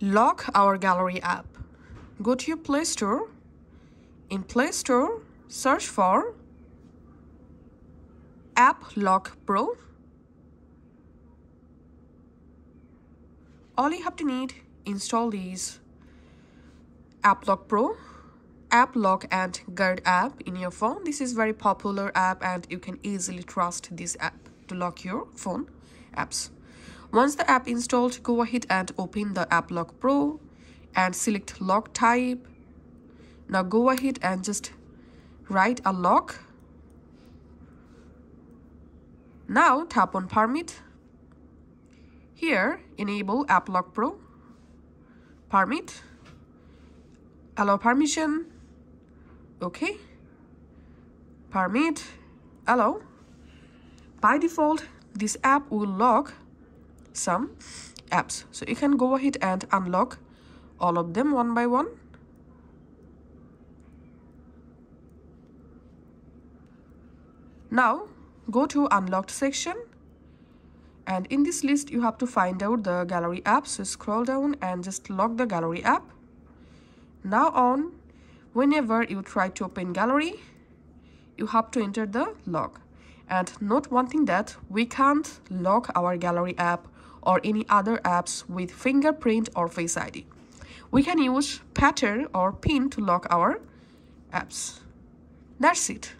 lock our Gallery app. Go to your Play Store. In Play Store, search for AppLock Pro. All you have to need, install these AppLock Pro, AppLock and Guard app in your phone. This is very popular app and you can easily trust this app to lock your phone apps. Once the app installed, go ahead and open the AppLock Pro and select lock type. Now go ahead and just write a lock. Now tap on Permit. Here, enable AppLock Pro, Permit, allow permission, OK, Permit, allow. By default, this app will lock some apps. So you can go ahead and unlock all of them one by one. Now, go to Unlocked section. And in this list, you have to find out the Gallery app. So scroll down and just lock the Gallery app. Now on, whenever you try to open Gallery, you have to enter the lock. And note one thing, that we can't lock our Gallery app or any other apps with fingerprint or Face ID. We can use pattern or PIN to lock our apps. That's it.